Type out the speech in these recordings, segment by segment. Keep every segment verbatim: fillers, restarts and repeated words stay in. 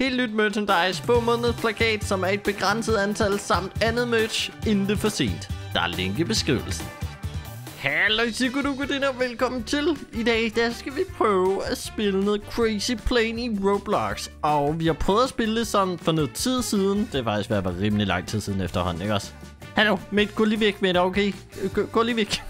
Helt nyt merchandise på månedens plakat, som er et begrænset antal, samt andet merch, inden det for sent. Der er link i beskrivelsen. Hallo Sikurunukuddin og velkommen til. I dag der skal vi prøve at spille noget Crazy Plane i Roblox. Og vi har prøvet at spille det sådan for noget tid siden. Det var faktisk været rimelig lang tid siden efterhånden, ikke også? Hallo, mate, gå lige væk med det, okay? Gå, gå lige væk.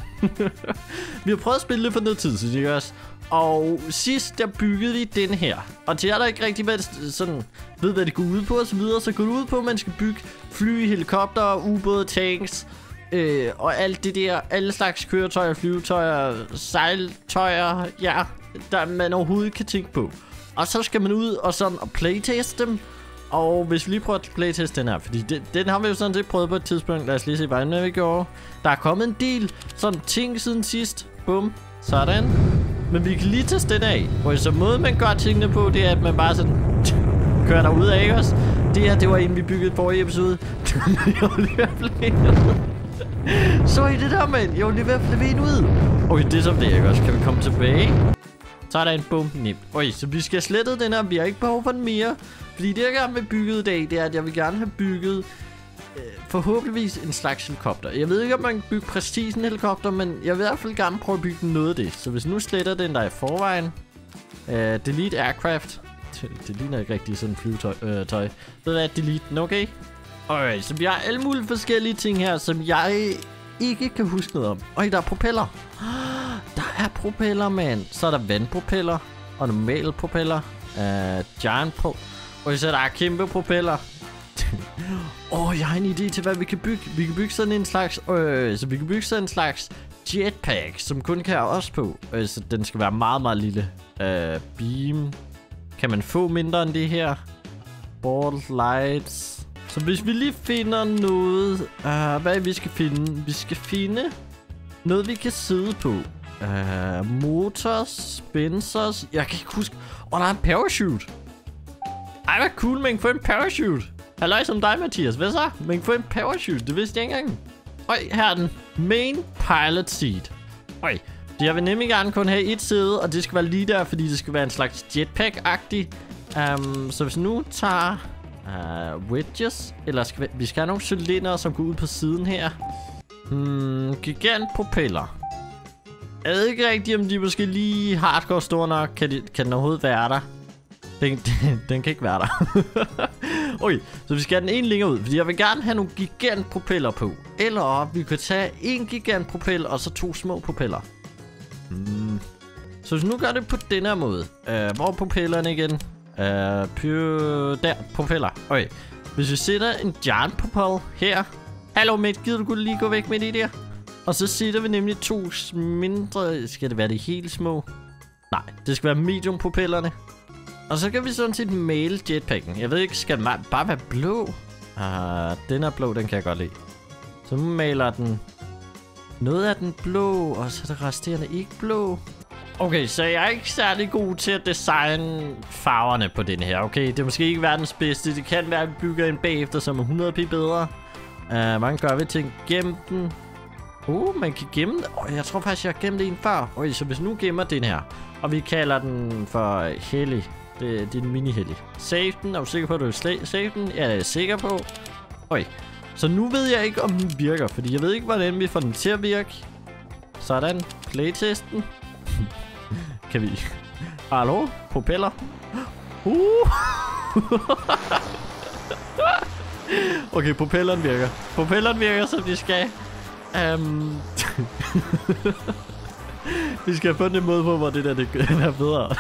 Vi har prøvet at spille det for noget tid siden, ikke også? Og sidst der byggede vi den her. Og til jer der ikke rigtig ved, sådan, ved hvad det går ud på og så videre, så går det ud på at man skal bygge fly, helikopter, ubåde, tanks øh, og alt det der, alle slags køretøjer, flyvetøjer, sejltøjer, ja, der man overhovedet kan tænke på. Og så skal man ud og sådan og playteste dem. Og hvis vi lige prøver at playteste den her, fordi den, den har vi jo sådan set prøvet på et tidspunkt. Lad os lige se hvad vi gjorde. Der er kommet en del sådan ting siden sidst. Bum, sådan. Men vi kan lige teste den af, hvor så måde man gør tingene på, det er at man bare sådan kører derude af os. Det her, det var en vi byggede forrige episode. Så I det der, mand? Jeg var lige ved at flippe en ud. Okay, det er som det, ikke også? Kan vi komme tilbage? Så er der en bum, nem. Okay, så vi skal slette den her, vi har ikke behov for den mere. Fordi det jeg gerne vil bygge i dag, det er at jeg vil gerne have bygget øh, forhåbentligvis en slags helikopter. Jeg ved ikke om man kan bygge præcis en helikopter, men jeg vil i hvert fald gerne prøve at bygge noget af det. Så hvis nu sletter den der i forvejen, øh, delete aircraft. Det ligner ikke rigtig sådan flyvetøj. Øh, tøj. Ved hvad, delete den, okay? Okay, så vi har alle mulige forskellige ting her, som jeg ikke kan huske noget om. Okay, der er propeller. Der er propeller, mand. Så er der vandpropeller og normale propeller. Øh, giant pro... Og så der er kæmpe propeller. Åh, oh, jeg har en idé til hvad vi kan bygge. Vi kan bygge sådan en slags øh, så vi kan bygge sådan en slags jetpack, som kun kan have os på. Øh, så den skal være meget meget lille. Øh, beam. Kan man få mindre end det her? Ball lights. Så hvis vi lige finder noget, øh, hvad vi skal finde? Vi skal finde noget vi kan sidde på. Øh, motors, spensers. Jeg kan ikke huske. Åh, oh, der er en parachute. Ej, hvad cool, man kan få en parachute. Halløj som dig, Mathias. Hvad så? Man kan få en parachute. Det vidste jeg ikke engang. Øj, her er den. Main pilot seat. Øj, jeg vil nemlig gerne kun have et sæde, og det skal være lige der, fordi det skal være en slags jetpack-agtig. Um, så hvis nu tager uh, wedges, eller skal vi, vi skal have nogle cylinder, som går ud på siden her. Hmm, gigantpropeller. Jeg ved ikke rigtigt, om de måske lige hardcore store nok. Kan, de, kan den overhovedet være der? Den, den, den kan ikke være der. Okay, så vi skal have den ene længere ud, fordi jeg vil gerne have nogle gigantpropeller på. Eller vi kan tage en gigantpropel og så to små propeller. Mm. Så hvis nu gør det på den her måde. Uh, hvor er propellerne igen? Uh, pyr... Der, propeller. Okay, hvis vi sætter en giant propel her. Hallo mate, gider du lige gå væk med det der? Og så sætter vi nemlig to mindre... Skal det være det helt små? Nej, det skal være medium propellerne. Og så kan vi sådan set male jetpacken. Jeg ved ikke, skal den bare være blå? Ah, den er blå, den kan jeg godt lide. Så maler den noget af den blå, og så er det resterende ikke blå. Okay, så jeg er ikke særlig god til at designe farverne på den her, okay? Det er måske ikke verdens bedste. Det kan være, at vi bygger en bagefter, som er hundrede p bedre. Uh, mange gør vi til at gemme den. Uh, man kan gemme den. Oh, jeg tror faktisk, jeg har gemt en før. Okay, så hvis nu gemmer den her, og vi kalder den for Helly. Det, det er en mini-hellig. Save den. Er du sikker på, at du vil save den? Ja, det er jeg sikker på. Okay. Så nu ved jeg ikke, om den virker. Fordi jeg ved ikke, hvordan vi får den til at virke. Sådan. Playtesten. Kan vi... Hallo? Propeller? Uh! Okay, propelleren virker. Propelleren virker, som de skal. Um... vi skal have fundet en måde på, hvor det der det er bedre.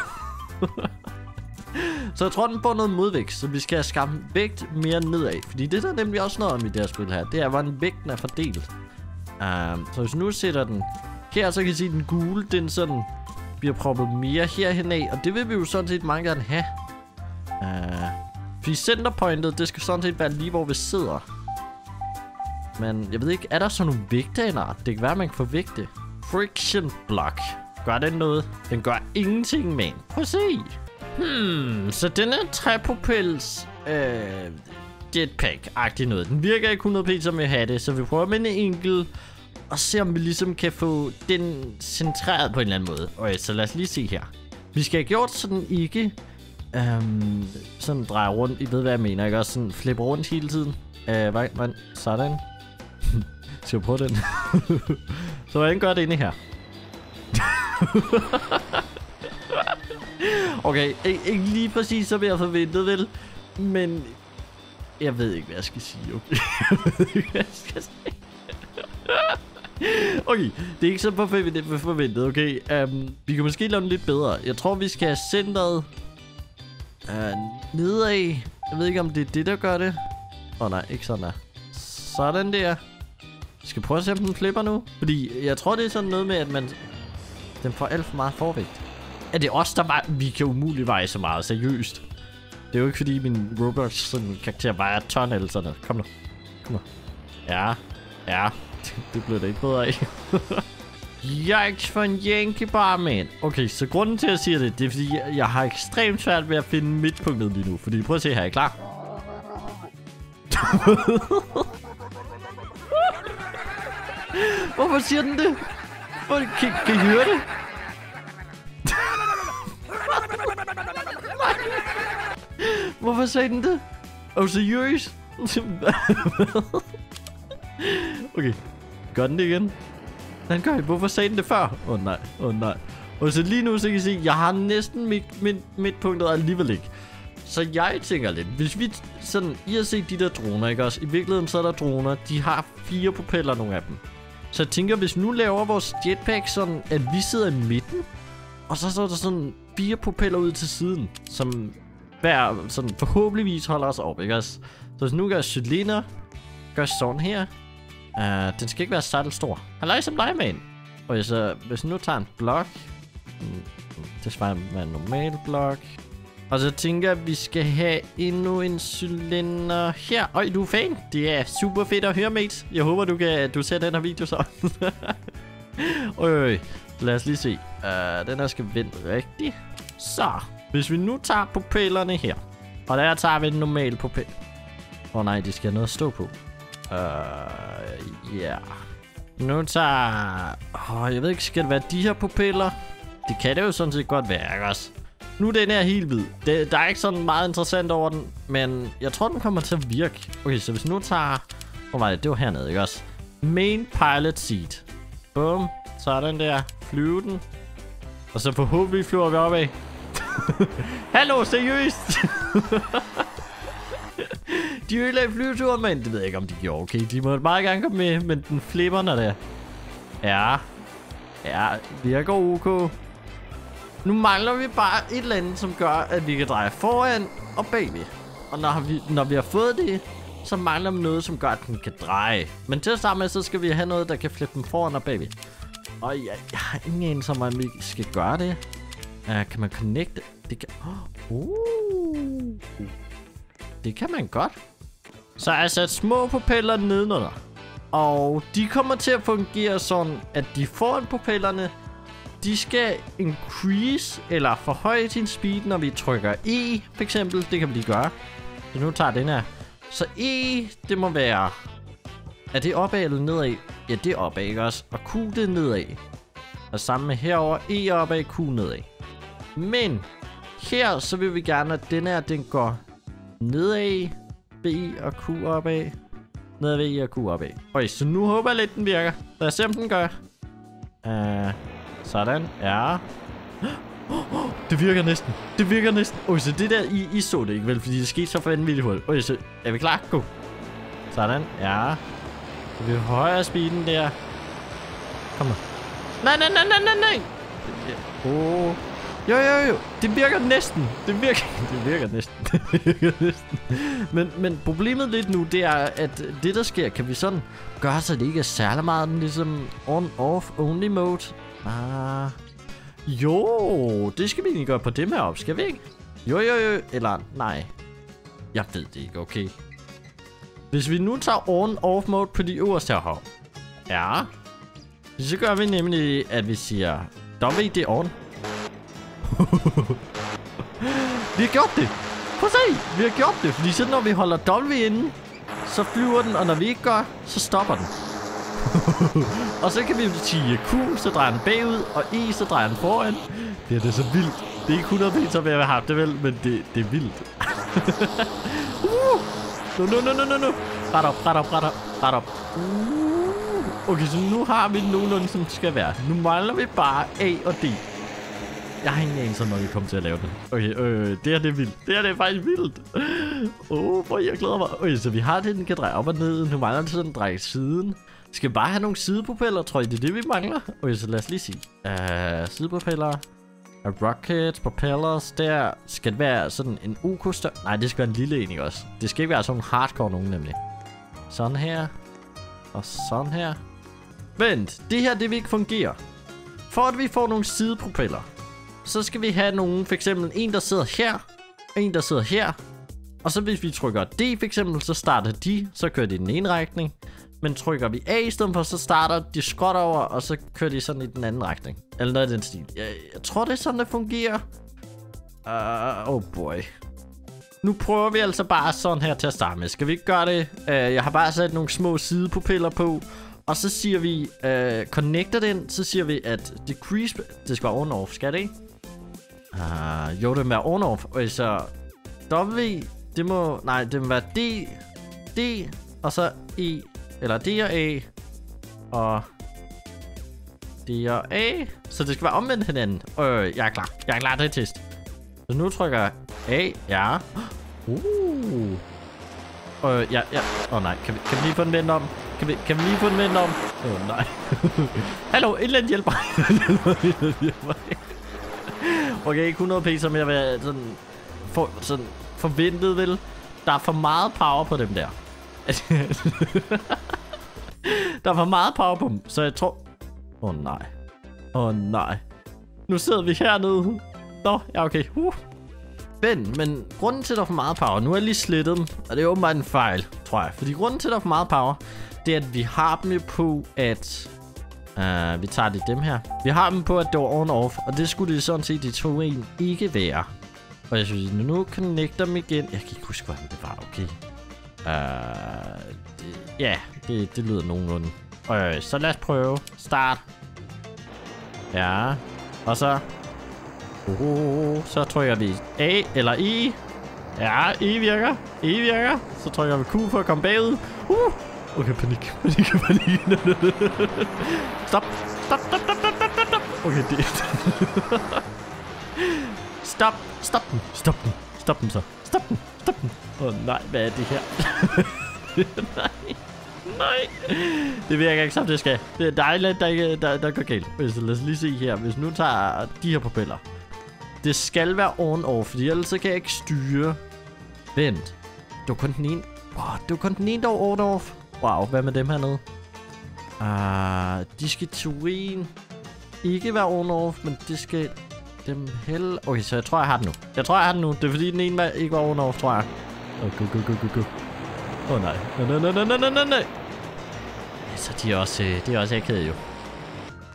Så jeg tror, den får noget modvægt, så vi skal have skamme vægt mere nedad. Fordi det der nemlig også noget om i det her spil her, det er, hvordan vægten er fordelt. Um, så hvis nu sætter den her, så kan I se, den gule, den sådan bliver proppet mere herhen af. Og det vil vi jo sådan set mange gerne have. Uh, fordi centerpointet, det skal sådan set være lige, hvor vi sidder. Men jeg ved ikke, er der sådan nogle vægte af en art? Det kan være, man kan få vægte. Friction block. Gør den noget? Den gør ingenting, man. Prøv at se. Hmm, så den er træpropels øh, jetpack-agtig noget. Den virker ikke hundrede p, som vi har det, så vi prøver med en enkelt og se om vi ligesom kan få den centreret på en eller anden måde. Okay, så lad os lige se her. Vi skal have gjort, så den ikke Øhm, sådan drejer rundt, I ved hvad jeg mener, ikke også? Sådan flipper rundt hele tiden. Øh, vej, vand, sådan. Skal jeg prøve den? Så hvordan gør det inde her? Okay, ikke, ikke lige præcis som jeg forventede, vel? Men... jeg ved ikke, hvad jeg skal sige, okay? Jeg ved ikke, hvad jeg skal sige. Okay, det er ikke så forventet, okay? Um, vi kan måske lave den lidt bedre. Jeg tror, vi skal have centret... Uh, nedad. Jeg ved ikke, om det er det, der gør det. Åh oh, nej, ikke sådan der. Sådan der. Jeg skal prøve at se, om den flipper nu. Fordi jeg tror, det er sådan noget med, at man... den får alt for meget forvægt. Er det os, der var... vi kan umuligt veje så meget, seriøst. Det er jo ikke, fordi min Roblox-karakter vejer ton eller sådan noget. Kom nu. Kom nu. Ja. Ja. Det blev da ikke bedre af. Yikes for en jænkebar, man. Okay, så grunden til, at jeg siger det, det er, fordi jeg har ekstremt svært ved at finde midtpunktet lige nu. Fordi, prøv at se her, er I klar? Hvorfor siger den det? Hvorfor, kan, kan I høre det? Hvorfor sagde den det? Oh, seriøst? Okay, gør den det igen? Den gør det. Hvorfor sagde den det før? Åh oh, nej, åh oh, nej. Og så lige nu, så kan I se, jeg har næsten mit, mit, midtpunktet alligevel ikke. Så jeg tænker lidt, hvis vi sådan, I har set de der droner, ikke også? I virkeligheden så er der droner, de har fire propeller, nogle af dem. Så jeg tænker, hvis nu laver vores jetpack sådan, at vi sidder i midten, og så så der sådan fire propeller ud til siden, som hver sådan forhåbentligvis holder os op, ikke også? Så hvis nu gør cylinder, gør sådan her. Uh, den skal ikke være særlig stor. Halløj som dig, man. Og så, hvis nu tager en blok. Mm, det svarer med en normal blok. Og så tænker jeg, at vi skal have endnu en cylinder her. Øj, du er fan. Det er super fedt at høre, mate. Jeg håber, du kan du ser den her video så. øj, øj, lad os lige se. Uh, den her skal vende rigtigt. Så, hvis vi nu tager propellerne her. Og der tager vi den normale propel. Åh oh, nej, det skal have noget at stå på. Øh, uh, ja. Yeah. Nu tager... Åh, oh, jeg ved ikke, skal det være de her propeller? Det kan det jo sådan set godt være, ikke også? Nu er den her helt hvid. Det, der er ikke sådan meget interessant over den, men jeg tror, den kommer til at virke. Okay, så hvis nu tager... Åh, oh, det, det var hernede, ikke også? Main pilot seat. Boom. Så er den der. Flyve den. Og så forhåbentlig flyver vi opad. Hallo, seriøst! De ødelagde flyveturen, men det ved jeg ikke, om de gjorde. Okay, de måtte meget gerne komme med, men den flipper, når det er. Ja. Ja, virker ok. Nu mangler vi bare et eller andet, som gør, at vi kan dreje foran og bagved. Og når vi, når vi har fået det, så mangler vi noget, som gør, at den kan dreje. Men til at starte med, så skal vi have noget, der kan flippe den foran og bagved. Og jeg, jeg har ingen anelse om, at vi skal gøre det. Uh, kan man connecte? Det kan... Uh. Det kan man godt. Så jeg har sat små propeller nedenunder. Og de kommer til at fungere sådan, at de foran propellerne, de skal increase eller forhøje sin speed, når vi trykker E, for eksempel. Det kan vi lige gøre. Så nu tager den her. Så E, det må være... er det opad eller nedad? Ja, det er opad, ikke også? Og Q, det er nedad. Og sammen med herover E opad, Q nedad. Men her, så vil vi gerne, at den her, den går... nedad, B og Q opad. Nedad, V og Q opad. Okay, så nu håber jeg lidt, den virker. Lad os se, om den gør. Uh, sådan, ja. Oh, oh, det virker næsten. Det virker næsten. Oj, så det der, I, I så det ikke vel, fordi det skete så for en vildt hul. Oj, så er vi klar? Go. Sådan, ja. Så vi højere speeden der. Kom nu. Nej, nej, nej, nej, nej, nej. Åh. Jo, jo, jo. Det virker næsten. Det virker, det virker næsten. Det virker næsten. Men, men problemet lidt nu, det er, at det, der sker, kan vi sådan gøre, så det ikke er særlig meget ligesom on-off-only mode. Ah. Jo, det skal vi egentlig gøre på dem her op, skal vi ikke? Jo, jo, jo. Eller nej. Jeg ved det ikke, okay. Hvis vi nu tager on-off mode på de øverste her. Ja. Så gør vi nemlig, at vi siger W D on. Vi har gjort det. Prøv at se. Vi har gjort det. Fordi så når vi holder W inde, så flyver den. Og når vi ikke gør, så stopper den. Og så kan vi sige Q, så drejer den bagud. Og E, så drejer den foran. Det er det så vildt. Det er ikke hundrede meter, hvad jeg har haft det vel, men det, det er vildt. uh! Nu, nu, nu, nu, nu. Ret op, ret op, ret op, ret op. Uh! Okay, så nu har vi nogenlunde, som det skal være. Nu mangler vi bare A og D. Jeg har ingen anelse om, når vi kommer til at lave det. Okay, øh, det her det er vildt. Det her det er faktisk vildt. Åh, hvor jeg glæder mig. Okay, så vi har det, den kan dreje op og ned. Nu mangler det, så den drejer siden. Skal vi bare have nogle sidepropeller, tror jeg. Det er det, vi mangler. Okay, så lad os lige se. Uh, sidepropeller. Rockets, propellers, der. Skal det være sådan en U K-stør? Nej, det skal være en lille en, ikke også? Det skal ikke være sådan en hardcore nogen, nemlig. Sådan her. Og sådan her. Vent, det her, det vil ikke fungere. For at vi får nogle sidepropeller, så skal vi have nogen, for eksempel en, der sidder her, og en, der sidder her. Og så hvis vi trykker D, for eksempel, så starter de, så kører de i den ene retning. Men trykker vi A i stedet for, så starter de skråt over, og så kører de sådan i den anden retning. Eller noget i den stil. Jeg, jeg tror, det er sådan, det fungerer. Uh, oh boy. Nu prøver vi altså bare sådan her til at starte med. Skal vi ikke gøre det? Uh, jeg har bare sat nogle små sidepropiller på. Og så siger vi, uh, connecter den. Så siger vi, at decrease... Det skal være on-off, skal det ikke? Uh, jo, det må være on-off. Okay, så W, det må... Nej, det må være D. D, og så E. Eller D og A. Og D og A. Så det skal være omvendt hinanden. Øh, jeg er klar. Jeg er klar til test. Så nu trykker jeg A. Ja. Uh. Øh, ja, ja. Åh oh, nej. Kan vi, kan vi lige få den vendt om? Kan vi, kan vi lige få den vendt om? Åh oh, nej. Hallo, et eller andet hjælp mig. Okay, ikke hundrede p, som jeg vil sådan, for, sådan forventet, vel? Der er for meget power på dem der. Der var meget power på dem, så jeg tror... Åh oh, nej. Åh oh, nej. Nu sidder vi hernede. Nå, ja okay. Uh. Men, men grunden til, at der var meget power... Nu har jeg lige slettet dem, og det er åbenbart en fejl, tror jeg. Fordi grunden til, at der var meget power, det er, at vi har dem på, at... Uh, vi tager det dem her. Vi har dem på, at det var on-off, og det skulle det sådan set, de to en ikke være. Og jeg synes, nu connecter dem igen. Jeg kan ikke huske, hvordan det var, okay. Uh, det, ja, det, det lyder nogenlunde. Øh, så lad os prøve. Start. Ja. Og så... Uh, uh, uh, så trykker vi A eller I. Ja, I virker. I virker. Så trykker vi Q for at komme bagud. Uh. Okay, panik. Panik, panik. Stop. Stop, stop, stop, stop, stop. Okay, det Stop. Stop den. Stop den. Stop den så. Stop den. Stop den. Åh oh, nej, hvad er det her? nej. Nej. Det virker ikke som det skal. Det er dejligt, der, ikke, der, der går galt. Så lad os lige se her. Hvis nu tager de her propeller. Det skal være on-off, fordi ellers så kan jeg ikke styre. Vent. Det var kun den ene. Wow, det var kun den ene, der var on-off. Wow, hvad med dem hernede? Ah, de skal turin. Ikke være on-off, men det skal... Dem hell... Okay, så jeg tror, jeg har den nu. Jeg tror, jeg har den nu. Det er fordi, den ene var ikke var on-off, tror jeg. Åh, go, go, go, go, go. Åh oh, nej. Nej, nej, nej, nej, nej, nej, nej. Så de er også, de er også ægget, jo.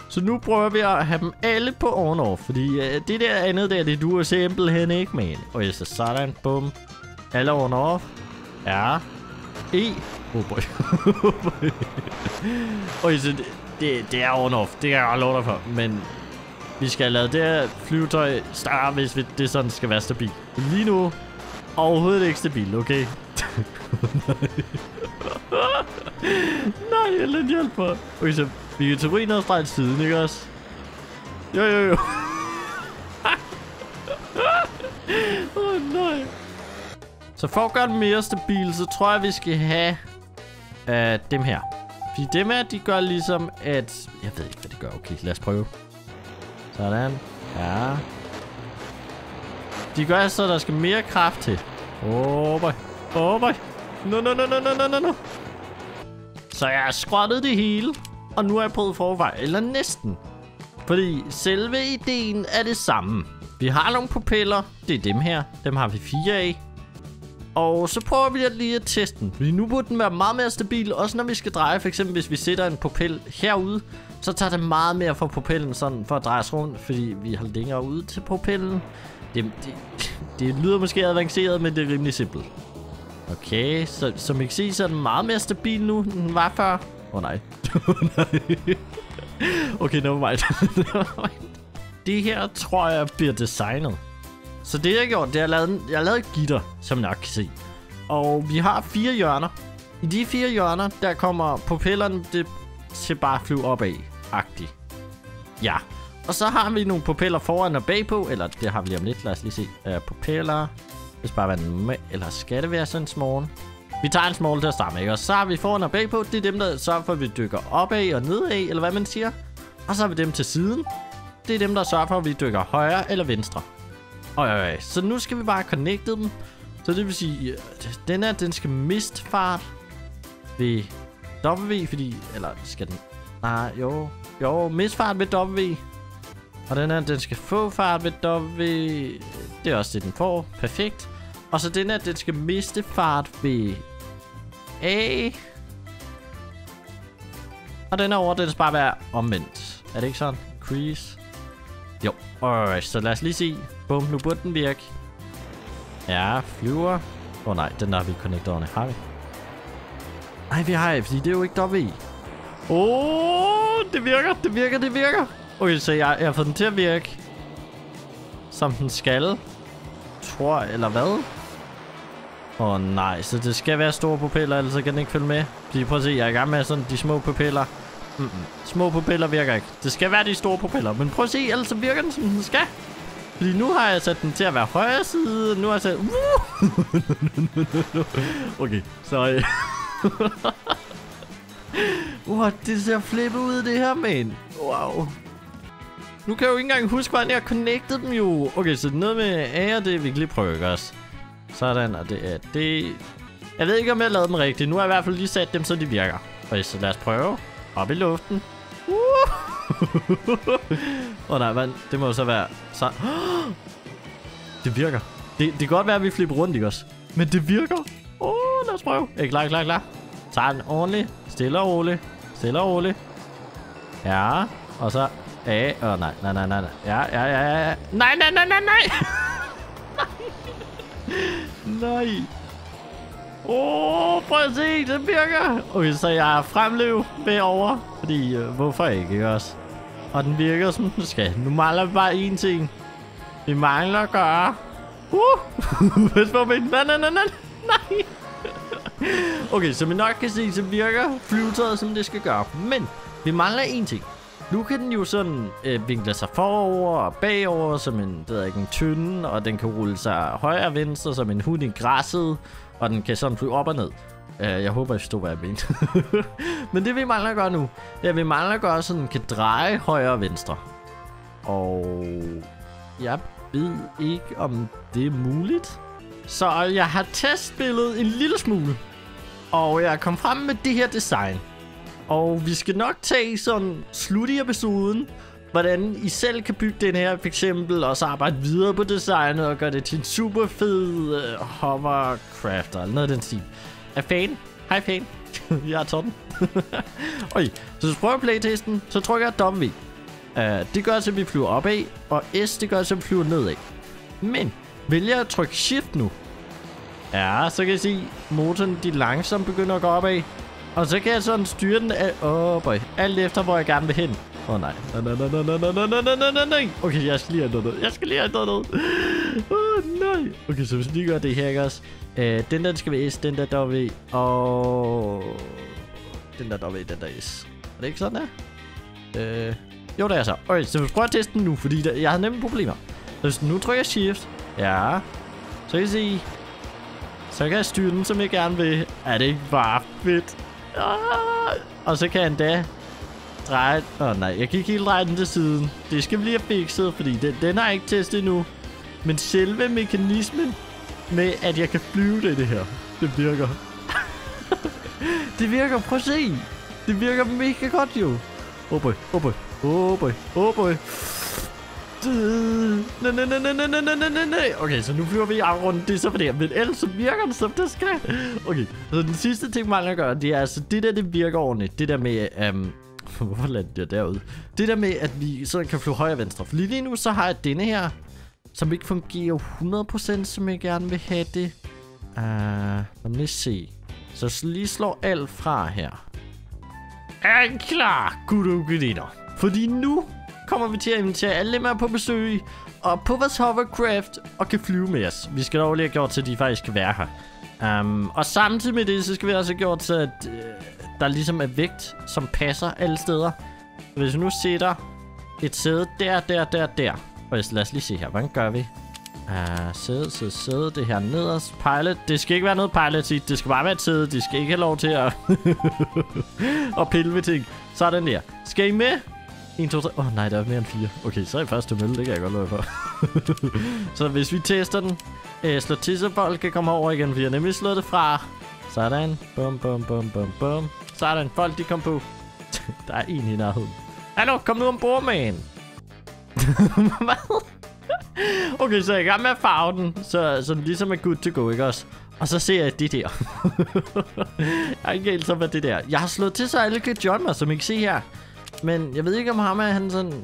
Så nu prøver vi at have dem alle på on-off, fordi øh, det der andet der, det duer simpelthen ikke, man. Okay, så sådan, bum. Alle on-off. Ja. E. Oh boy. Okay, så det, det, det er on-off. Det kan jeg godt love dig for, men... Vi skal lade det her flyvetøj større, hvis vi, det sådan skal være stabilt. Lige nu, overhovedet ikke stabilt, okay? Nej. Nej, eller en hjælp på. Okay, så vi kan tage ned fra siden, ikke også? Jo, jo, jo. Åh, oh, nej. Så for at gøre den mere stabil, så tror jeg, vi skal have øh, dem her. Fordi dem her, de gør ligesom, at... Jeg ved ikke, hvad de gør. Okay, lad os prøve. Sådan. Ja. De gør så, der skal mere kraft til. Åh, boy. Åh, boy. No, no, no, no, no, no, no. Så jeg har skrottet det hele. Og nu har jeg prøvet forvej. Eller næsten. Fordi selve ideen er det samme. Vi har nogle propeller. Det er dem her. Dem har vi fire af. Og så prøver vi lige at teste den. Fordi nu burde den være meget mere stabil. Også når vi skal dreje. For eksempel hvis vi sætter en propel herude. Så tager det meget mere fra propellen sådan for at drejes rundt, fordi vi har længere ude til propellen. Det, det, det lyder måske avanceret, men det er rimelig simpelt. Okay, så som I kan se, så er den meget mere stabil nu, end den var før. Åh oh, nej. Okay, never mind. det her tror jeg bliver designet. Så det jeg har gjort, det er, at jeg har lavet et gitter, som nok kan se. Og vi har fire hjørner. I de fire hjørner, der kommer propellerne det til bare at flyve opad-agtigt. Ja. Og så har vi nogle propeller foran og bagpå, eller det har vi lige om lidt, lad os lige se. Uh, propeller, hvis bare være med, eller skal det være sådan en small? Vi tager en small til at starte med, ikke? Og så har vi foran og bagpå, det er dem, der sørger for, at vi dykker opad og nedad, eller hvad man siger. Og så har vi dem til siden, det er dem, der sørger for, at vi dykker højre eller venstre. Øj, øj, øj. Så nu skal vi bare connecte dem. Så det vil sige, at den her, den skal miste fart ved W, fordi, eller skal den, nej, ah, jo, jo, miste fart ved W. Og den her, den skal få fart ved W. Det er også det, den får. Perfekt. Og så den her, den skal miste fart ved A. Og den her over, den skal bare være omvendt. Er det ikke sådan? Crease. Jo. Alright, så lad os lige se. Bum, nu burde den virke. Ja, flyver. Åh oh, nej, den der har vi connectorerne. Har vi? Nej, vi har ikke, fordi det er jo ikke W. Åh, oh, det virker, det virker, det virker. Okay, så jeg, jeg har fået den til at virke, som den skal, tror jeg, eller hvad? Åh oh, nej, så det skal være store propeller, ellers kan den ikke følge med. Fordi prøv at se, jeg er i gang med sådan de små propeller. Mm -mm. Små propeller virker ikke. Det skal være de store propeller, men prøv at se, ellers så virker den, som den skal. Fordi nu har jeg sat den til at være højre side, nu har jeg sat... Okay, sorry. Wow, det ser flippet ud, det her, man. Wow. Nu kan jeg jo ikke engang huske, hvordan jeg har connectet dem jo. Okay, så noget med A og det vi kan lige prøve at gøre os. Sådan, og det er det. Jeg ved ikke, om jeg lavede dem rigtigt. Nu har jeg i hvert fald lige sat dem, så de virker. Okay, så lad os prøve. Op i luften. Åh uh! oh, nej, man. Det må jo så være sådan. Det virker. Det, det kan godt være, at vi flipper rundt, ikke også? Men det virker. Åh, oh, lad os prøve. Er I klar, klar, klar? Tag den ordentligt. Stille og roligt. Stille og roligt. Ja, og så... A. Åh, oh, nej, nej, nej, nej. Ja, ja, ja, ja. Nej, nej, nej, nej, nej! Nej. Åh, oh, prøv at se, det virker. Okay, så jeg er fremlev derovre. Fordi, øh, hvorfor ikke, ikke også? Og den virker, som den skal. Nu mangler vi bare én ting. Vi mangler at gøre... Uh! Hvis man mener... Nej, nej, nej, nej! Nej! Okay, som I nok kan se, så virker flyvetaget, som det skal gøre. Men vi mangler én ting. Nu kan den jo sådan øh, vinkle sig forover og bagover som en, det ved ikke, en tynde. Og den kan rulle sig højre og venstre som en hund i græsset. Og den kan sådan flyve op og ned. Uh, jeg håber, I forstår, hvad jeg mente. Men det vi mangler at gøre nu, det er, vi mangler at gøre, så den kan dreje højre og venstre. Og jeg ved ikke, om det er muligt. Så jeg har testspillet en lille smule. Og jeg kom frem med det her design. Og vi skal nok tage sådan slut i episoden, hvordan I selv kan bygge den her for eksempel, og så arbejde videre på designet og gøre det til en super fed øh, hovercrafter eller noget af den stil. Er fan? Hej fan. Jeg er Torten. Okay, så hvis du prøver playtesten, så trykker jeg W. Uh, det gør så, at vi flyver opad, og S det gør så, at vi flyver nedad. Men vælger at trykke Shift nu. Ja, så kan I se, motoren de langsomt begynder at gå opad. Og så kan jeg sådan styre den af... Åh, oh boy. Alt efter, hvor jeg gerne vil hen. Åh, oh, nej. Nej, nej, nej, nej, nej, nej, nej, nej, nej. Okay, jeg skal lige have noget ned. Jeg skal lige have noget ned. Åh, oh, nej. Okay, så hvis vi lige gør det her, ikke også? Øh, den der, den skal være S, den der W, og... Den der W, den der S. Er det ikke sådan, der? Øh... Jo, det er så. Okay, så vi prøver at teste den nu, fordi der... jeg har nemlig problemer. Så hvis nu trykker Shift... Ja... Så kan I se... Så kan jeg styre den, som jeg gerne vil. Er det ikke bare fedt? Ah, og så kan jeg endda dreje... Åh oh, nej, jeg kan ikke helt dreje den til siden. Det skal blive fikset, fordi den, den har jeg ikke testet endnu. Men selve mekanismen med, at jeg kan flyve det, det her, det virker. Det virker, prøv at se. Det virker mega godt jo. Åh boy, åh boy, åh boy, åh boy. Nej, nej, nej, nej, nej, nej, nej, nej. Okay, så nu flyver vi rundt. Det er så for det her. Men ellers så virker den, som det skal. Okay, så den sidste ting, man kan gøre, det er altså, det der, det virker ordentligt. Det der med, øhm... Hvorfor lader jeg derude? Det der med, at vi sådan kan flyve højre og venstre. For lige nu, så har jeg denne her, som ikke fungerer hundrede procent, som jeg gerne vil have det. Uh, lad mig lige se. Så lige slår alt fra her. Er I klar, gutter og guttiner? Fordi nu... kommer vi til at invitere alle med på besøg og på vores hovercraft og kan flyve med os. Vi skal dog lige have gjort til, at de faktisk skal være her. Um, og samtidig med det, så skal vi også have gjort til, at øh, der ligesom er vægt, som passer alle steder. Hvis vi nu sætter et sæde der, der, der, der. Og lad os lige se her, hvordan gør vi? Uh, sæde, sæde, sæde, det her nederst, pilot, det skal ikke være noget pilot seat, det skal bare være et sæde, de skal ikke have lov til at, at pille ved ting. Sådan der. Skal I med? en, to, tre, åh oh, nej, der er mere end fire. Okay, så er I første mølle, det kan jeg godt love for. Så hvis vi tester den, øh, slår til, så folk kan komme over igen, vi har nemlig slået det fra. Sådan, bum, bum, bum, bum, bum. Sådan, folk de kom på. Der er en i nærheden. Hallo, kom nu ombord, man. Hvad? Okay, så jeg er i gang med at farve den, så, så den ligesom er good to go, ikke også? Og så ser jeg det der. Jeg er ikke helt så med det der. Jeg har slået til, så alle kan join mig, som I kan se her. Men jeg ved ikke, om ham er, han sådan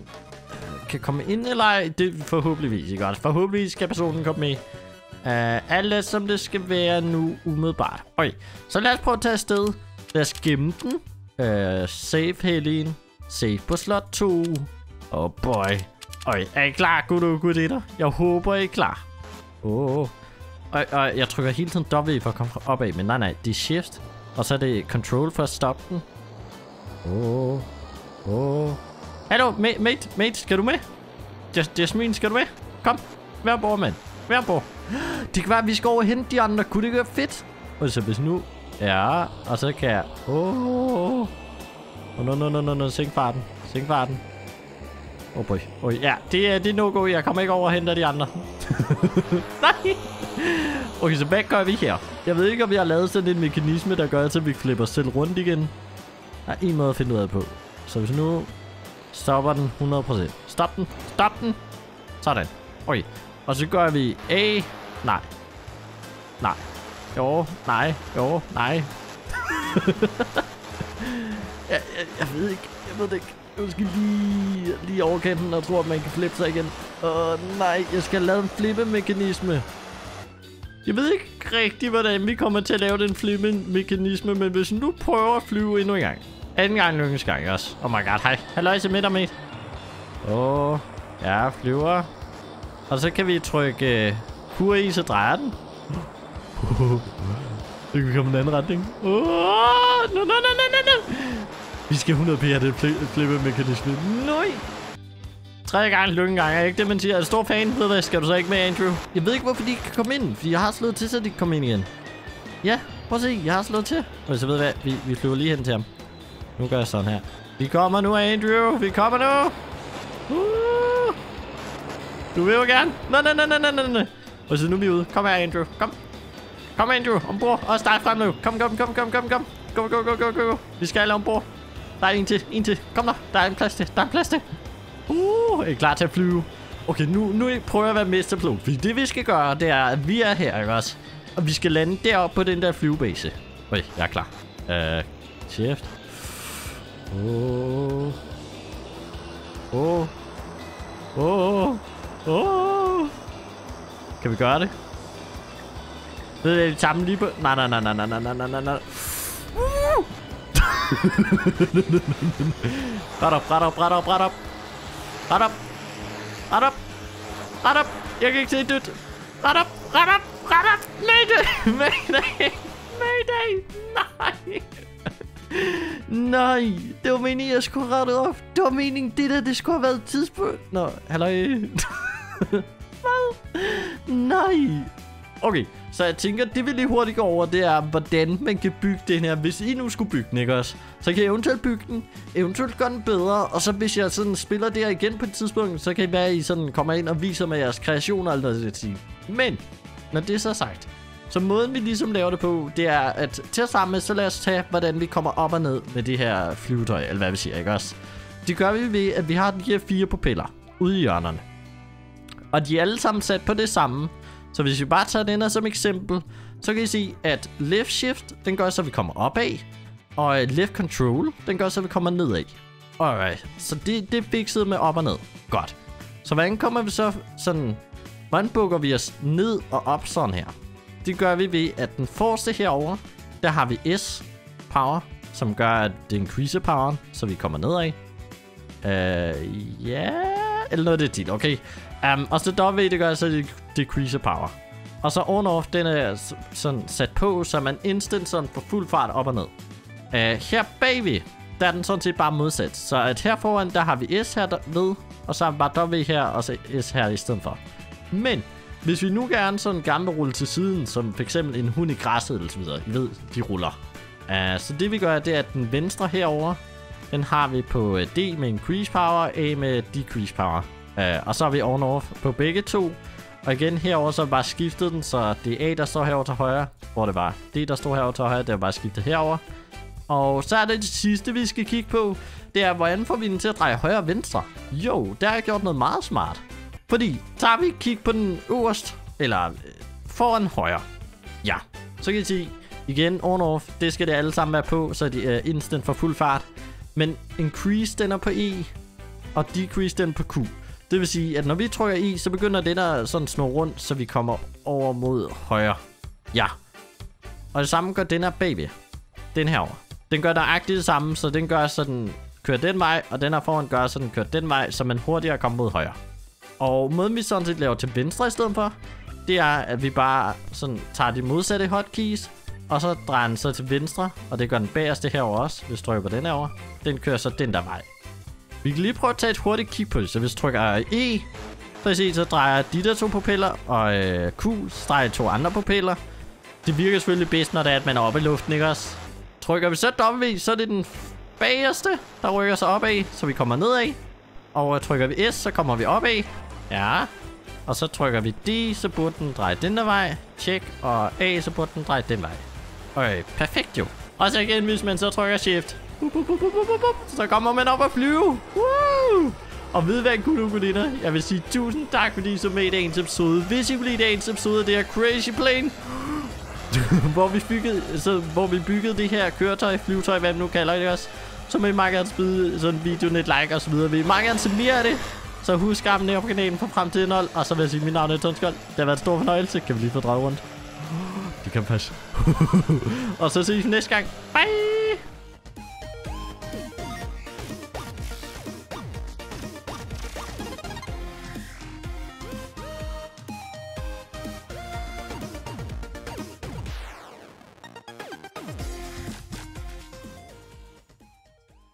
kan komme ind eller ej. Det forhåbentligvis, ikke også? Forhåbentligvis kan personen komme med. Uh, alt som det skal være nu, umiddelbart. Okay, så lad os prøve at tage afsted. Lad os gemme den. Uh, save Helen. Save på slot to. Oh boy. Øj, er I klar, Guduguditter? Jeg håber, I er klar. Åh, oh. Øj, øj, jeg trykker hele tiden W for at komme op af, men nej, nej, det er shift. Og så er det control for at stoppe den. Åh, oh. Åh. Oh. Hallo, mate, mate, skal du med? Jasmine, skal du med? Kom, vær bord, mand. Vær bord. Det kan være, at vi skal over og hente de andre. Kunne det gøre fedt? Og så hvis nu... Ja, og så kan jeg... Åh. Oh. Oh, no, no, no, no, no, sænk farten. Sænk farten. Åh, oh oh, ja, det er, det er no-go. Jeg kommer ikke over og henter de andre. Nej! Okay, så hvad gør vi her? Jeg ved ikke, om jeg har lavet sådan en mekanisme, der gør, at vi flipper os selv rundt igen. Der er en måde at finde ud af på. Så hvis nu stopper den hundrede procent. Stop den! Stop den! Sådan. Okay. Og så gør vi A. Nej. Nej. Jo. Nej. Jo. Nej. jeg, jeg, jeg ved ikke. Jeg ved det ikke. Jeg skal lige, lige overkende den og tro, at man kan flippe sig igen. Åh uh, nej, jeg skal lave en flippemekanisme. Jeg ved ikke rigtig, hvordan vi kommer til at lave den flippemekanisme, men hvis nu prøver at flyve endnu en gang. Anden gang, lykkens gang også. Oh my god, hej. Halløjse med dig, mate. Åh, oh, ja, flyver. Og så kan vi trykke Q i, så drejer den. Så kan vi komme i den anden retning. Åh, oh, no, no, no, no, no. Vi skal hundrede p have det flippemekanisme. Nej! Tredje gang, lykke en gang. Er ikke det, man siger? Er det stor fan? Ved hvad? Skal du så ikke med, Andrew? Jeg ved ikke, hvorfor de kan komme ind. Fordi jeg har slået til, så de kan komme ind igen. Ja, prøv at se. Jeg har slået til. Og så ved hvad? Vi, vi flyver lige hen til ham. Nu gør jeg sådan her. Vi kommer nu, Andrew. Vi kommer nu. Uh! Du vil jo gerne. Nej, nej, nej, nej, nej, nej. Og så nu er vi ude. Kom her, Andrew. Kom. Kom, Andrew. Ombord. Og start frem nu. Kom, kom, kom, kom, kom, kom. Go, go, go, go, go. Vi skal alle ombord. Der er en til, en til. Kom der, der er en plads til, der er en plads til. Uh, jeg er klar til at flyve. Okay, nu, nu prøver jeg at være mesterpilot. Fordi det vi skal gøre, det er, at vi er her, ikke også? Og vi skal lande deroppe på den der flyvebase. Okay, jeg er klar. Øh, shift. Åh. Åh. Åh. Åh. Kan vi gøre det? Ved jeg, at vi tager dem lige på... Nej, nej, nej, nej, nej, nej, nej, nej, nej. Uh. Ret op, ret op, ret op, ret op. Ret op. Ret op. Ret op. Jeg kan ikke se dødt. Ret op, ret op, ret op. Mayday, mayday, mayday. Nej. Nej, det var meningen, jeg skulle rette op. Det var meningen, det der, det skulle have været tidspunkt. Nå, halløj. Hvad? Nej. Okay, så jeg tænker, det vi lige hurtigt går over, det er, hvordan man kan bygge den her. Hvis I nu skulle bygge den, ikke også? Så kan jeg eventuelt bygge den, eventuelt gøre den bedre, og så hvis jeg sådan spiller der igen på et tidspunkt, så kan I være, at I sådan kommer ind og viser med jeres kreationer eller noget sådan. Men, når det er så sagt, så måden vi ligesom laver det på, det er, at til sammen med, så lad os tage, hvordan vi kommer op og ned med det her flyvetøj, eller hvad vi siger, ikke også? Det gør vi ved, at vi har de her fire propeller ude i hjørnerne. Og de er alle sammen sat på det samme. Så hvis vi bare tager den her som eksempel, så kan I se, at left shift, den gør så, vi kommer opad. Og left control, den gør så, vi kommer nedad. Alright, så det, det er fikset med op og ned. Godt. Så hvordan kommer vi så sådan, hvordan bukker vi os ned og op sådan her? Det gør vi ved, at den forreste herover, der har vi S power, som gør, at det increaser poweren, så vi kommer nedad. Ja, uh, yeah. Eller noget af det tit, okay? Um, og så W, det gør så decrease power. Og så on-off, den er sådan sat på, så man instant sådan på fuld fart op og ned. Uh, her bagved, der er den sådan set bare modsat. Så at her foran, der har vi S her ved, og så har vi bare W her, og så S her i stedet for. Men hvis vi nu gerne sådan gamle rulle til siden, som f.eks. en hund i græsset eller så videre, I ved, de ruller. Uh, så det vi gør, det er, at den venstre herover, den har vi på D med increase power, A med decrease power. Uh, og så har vi on-off på begge to. Og igen herover så har vi bare skiftet den, så det er A, der står herover til højre, hvor det var D, der står herover til højre, det er bare skiftet herover. Og så er det det sidste, vi skal kigge på, det er, hvordan får vi den til at dreje højre og venstre? Jo, der har jeg gjort noget meget smart. Fordi, tager vi kig på den øverst, eller foran højre. Ja, så kan I sige, igen on-off, det skal det alle sammen være på, så det er instant for fuld fart. Men increase den er på E, og decrease den på Q. Det vil sige, at når vi trykker I, så begynder den at sådan snurre rundt, så vi kommer over mod højre. Ja. Og det samme gør den her bagved. Den herover. Den gør nøjagtigt det samme, så den gør sådan kører den vej, og den her foran gør sådan kører den vej, så man hurtigere kommer mod højre. Og måden vi sådan set laver til venstre i stedet for, det er, at vi bare sådan tager de modsatte hotkeys, og så drejer den så til venstre, og det gør den bagerste herover også, hvis trykker på den herover. Den kører så den der vej. Vi kan lige prøve at tage et hurtigt kig på det, så hvis jeg trykker E, så I se, så drejer de der to propeller, og øh, Q, så drejer to andre propeller. Det virker selvfølgelig bedst, når det er, at man er oppe i luften, ikke også? Trykker vi så W, så er det den bagerste, der rykker sig opad, så vi kommer nedad. Og trykker vi S, så kommer vi opad. Ja. Og så trykker vi D, så burde den dreje den der vej. Check. Og A, så burde den dreje den vej. Okay, perfekt jo. Og så igen, hvis man så trykker Shift. Så kommer man op og flyve. Woo! Og ved hvad, Sikurunukuddiner, jeg vil sige tusind tak, fordi I så med i dagens episode. Hvis I blev i dagens episode af det her Crazy Plane, hvor, vi byggede, så, hvor vi byggede det her køretøj, flyvetøj, hvad man nu kalder det også. Så må I meget gerne spide sådan en video, et like og så videre. Vil I meget gerne se mere af det, så husk at abonnere på kanalen for fremtidig indhold. Og så vil jeg sige, mit navn er TortenSkjold. Det har været en stor fornøjelse. Kan vi lige få drejet rundt? Det kan passe. Og så ses vi næste gang. Bye!